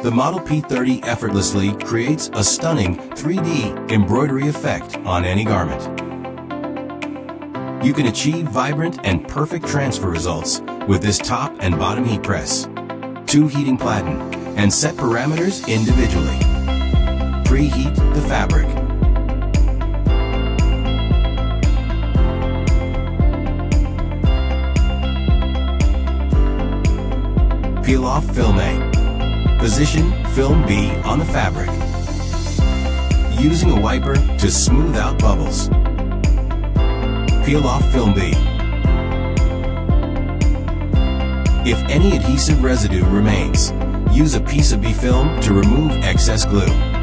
The Model P 30 effortlessly creates a stunning 3D embroidery effect on any garment. You can achieve vibrant and perfect transfer results with this top and bottom heat press. 2 heating platen and set parameters individually. Preheat the fabric. Peel off film A. Position film B on the fabric, using a wiper to smooth out bubbles. Peel off film B. If any adhesive residue remains, use a piece of B film to remove excess glue.